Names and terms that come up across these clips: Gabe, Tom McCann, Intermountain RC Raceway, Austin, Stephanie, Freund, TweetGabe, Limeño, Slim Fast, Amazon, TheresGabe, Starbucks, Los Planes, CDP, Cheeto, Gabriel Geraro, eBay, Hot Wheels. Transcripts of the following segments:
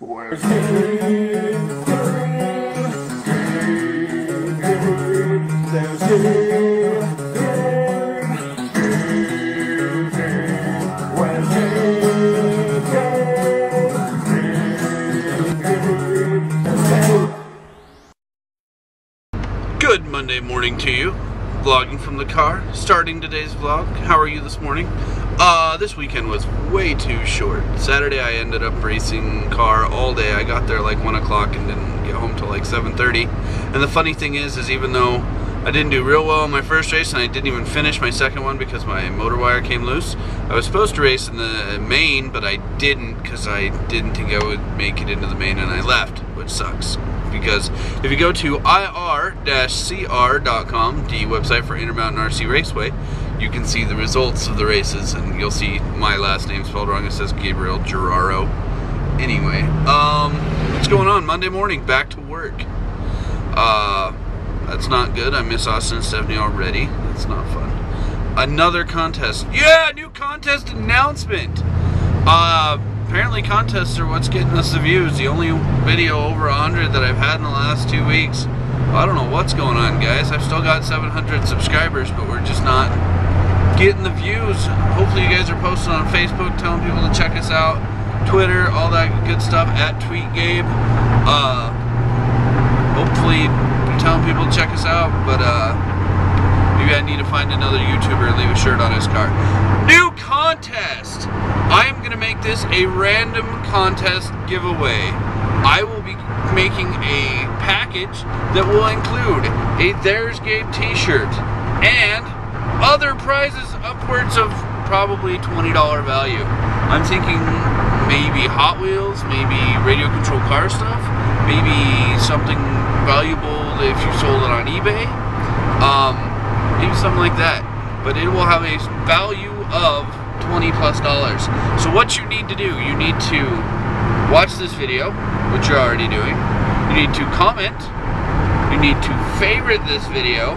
Good Monday morning to you. Vlogging from the car, starting today's vlog. How are you this morning? This weekend was way too short. Saturday I ended up racing car all day. I got there like 1 o'clock and didn't get home till like 7:30. And the funny thing is even though I didn't do real well in my first race and I didn't even finish my second one because my motor wire came loose, I was supposed to race in the main, but I didn't because I didn't think I would make it into the main and I left, which sucks. Because if you go to ir-cr.com, the website for Intermountain RC Raceway, you can see the results of the races, and you'll see my last name spelled wrong. It says Gabriel Geraro. Anyway, what's going on? Monday morning, back to work. That's not good. I miss Austin and Stephanie already. That's not fun. Another contest. Yeah, new contest announcement. Apparently contests are what's getting us the views. The only video over 100 that I've had in the last 2 weeks. I don't know what's going on, guys. I've still got 700 subscribers, but we're just not getting the views. Hopefully you guys are posting on Facebook, telling people to check us out, Twitter, all that good stuff, at TweetGabe. Hopefully you're telling people to check us out, but maybe I need to find another YouTuber and leave a shirt on his car. New contest! I am going to make this a random contest giveaway. I will be making a package that will include a TheresGabe t-shirt and other prizes upwards of probably $20 value. I'm thinking maybe Hot Wheels, maybe radio control car stuff, maybe something valuable if you sold it on eBay, maybe something like that. But it will have a value of $20+. So what you need to do, you need to watch this video, which you're already doing, you need to comment, you need to favorite this video,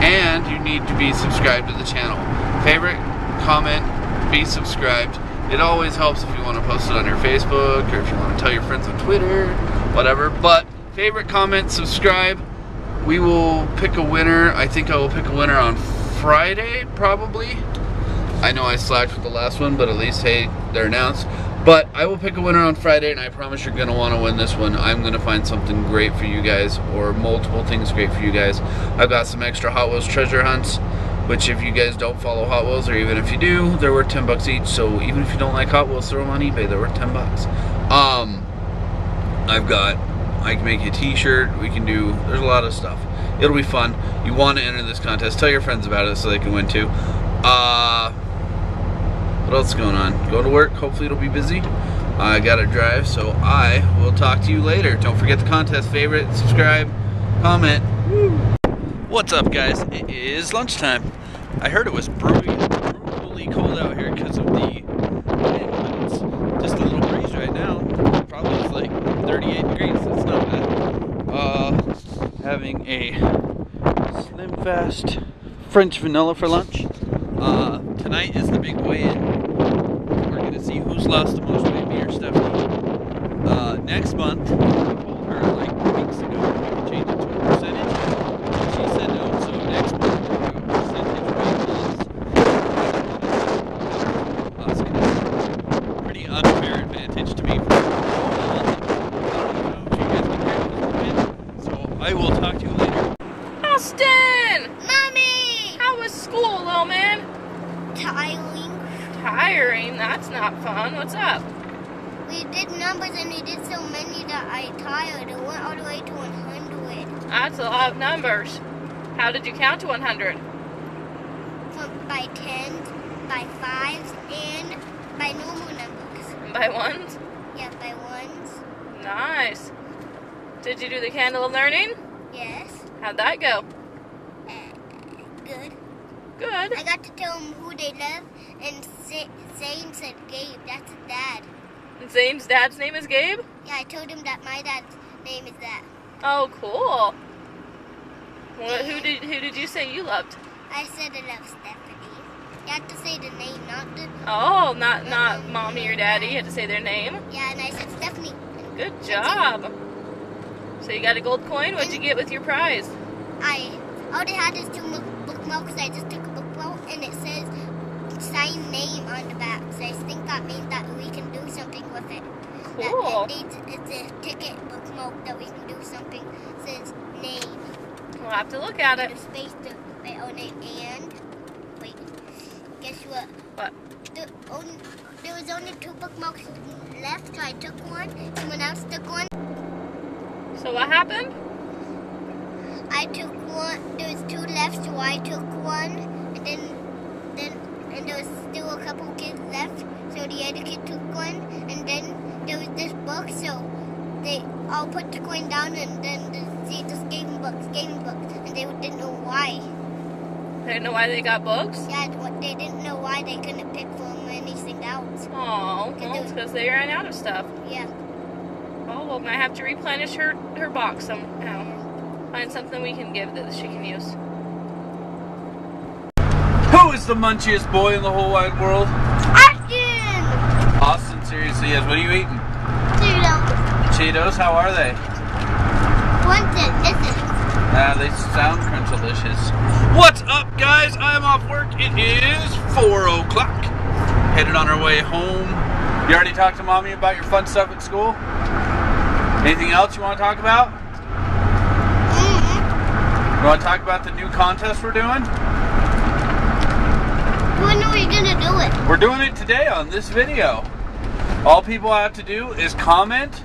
and you need to be subscribed to the channel. Favorite, comment, be subscribed. It always helps if you want to post it on your Facebook or if you want to tell your friends on Twitter, whatever. But favorite, comment, subscribe. We will pick a winner. I think I will pick a winner on Friday, probably. I know I slacked with the last one, but at least, hey, they're announced. But I will pick a winner on Friday, and I promise you're going to want to win this one. I'm going to find something great for you guys, or multiple things great for you guys. I've got some extra Hot Wheels treasure hunts, which if you guys don't follow Hot Wheels, or even if you do, they're worth 10 bucks each. So even if you don't like Hot Wheels, throw them on eBay. They're worth 10 bucks. I can make a t-shirt. We can do, there's a lot of stuff. It'll be fun. You want to enter this contest. Tell your friends about it so they can win too. What else is going on? Go to work. Hopefully it'll be busy. I gotta drive, so I will talk to you later. Don't forget the contest. Favorite, subscribe, comment. Woo. What's up, guys? It is lunchtime. I heard it was brutally cold out here because of the wind, but it's just a little breeze right now. Probably it's like 38 degrees. That's not bad. Having a Slim Fast French vanilla for lunch. Tonight is the big weigh-in. See who's lost the most weight, me or Stephanie. Next month, I told her like weeks ago if we could change it to a percentage. She said no, so next month we'll do a percentage weight loss. Pretty unfair advantage to me. I don't know if you guys can hear this, so I will talk to you later. Austin! Mommy! How was school, little man? Tiring, that's not fun. What's up? We did numbers and we did so many that I tired. It went all the way to 100. That's a lot of numbers. How did you count to 100? By tens, by fives, and by normal numbers. By ones? Yeah, by ones. Nice. Did you do the candle of learning? Yes. How'd that go? Good. Good. I got to tell them who they love, and Zane said Gabe. That's his dad. And Zane's dad's name is Gabe? Yeah, I told him that my dad's name is that. Oh, cool. Well, who did you say you loved? I said I love Stephanie. You have to say the name, not the... Oh, not mommy or daddy. You had to say their name? Yeah, and I said Stephanie. Good job. So you got a gold coin. What'd you get with your prize? All they had is 2 bookmarks. I just took a bookmark and it says sign name on the back. So I think that means that we can do something with it. Cool. It's a ticket bookmark that we can do something. It says name. We'll have to look at it. Space to my own name and wait. Guess what? What? There was only 2 bookmarks left, so I took one. Someone else took one. So what happened? I took one. There was 2 left, so I took one. And then there was still a couple kids left, so the other kid took one. And then there was this book, so they all put the coin down, and then they just gave them books, and they didn't know why. They didn't know why they got books? Yeah, they didn't know why they couldn't pick from anything else. Oh, well, because they ran out of stuff. Yeah. Oh, well, I have to replenish her box somehow. Find something we can give that she can use. Who is the munchiest boy in the whole wide world? Austin! Austin seriously is. What are you eating? Cheetos. Cheetos? How are they? One's delicious. They sound crunch-alicious. What's up, guys? I'm off work. It is 4 o'clock. Headed on our way home. You already talked to Mommy about your fun stuff at school? Anything else you want to talk about? Mm-hmm. You want to talk about the new contest we're doing? When are we going to do it? We're doing it today on this video. All people have to do is comment,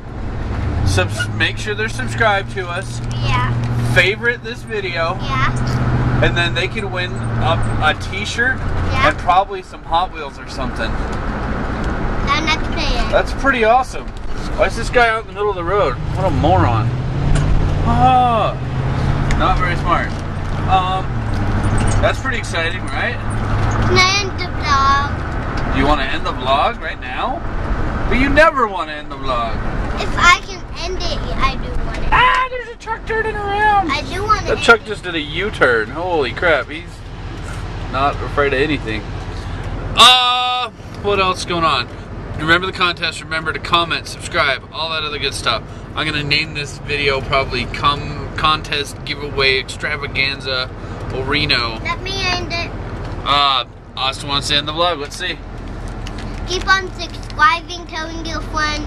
make sure they're subscribed to us. Yeah. Favorite this video, yeah, and then they can win a t-shirt, yeah, and probably some Hot Wheels or something. I'm not playing. That's pretty awesome. Why is this guy out in the middle of the road? What a moron. Oh, not very smart. That's pretty exciting, right? Can I end the vlog? Do you want to end the vlog right now? But you never want to end the vlog. If I can end it, I do want to. Ah, there's a truck turning around. I do want to. That truck just did a U-turn. Holy crap, he's not afraid of anything. What else is going on? Remember the contest, remember to comment, subscribe, all that other good stuff. I'm going to name this video probably Contest Giveaway Extravaganza Orino. Let me end it. Austin wants to end the vlog. Let's see. Keep on subscribing, telling your friend,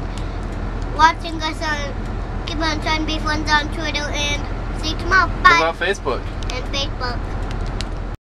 watching us on, keep on trying to be friends on Twitter, and see you tomorrow. Bye. What about Facebook? And Facebook.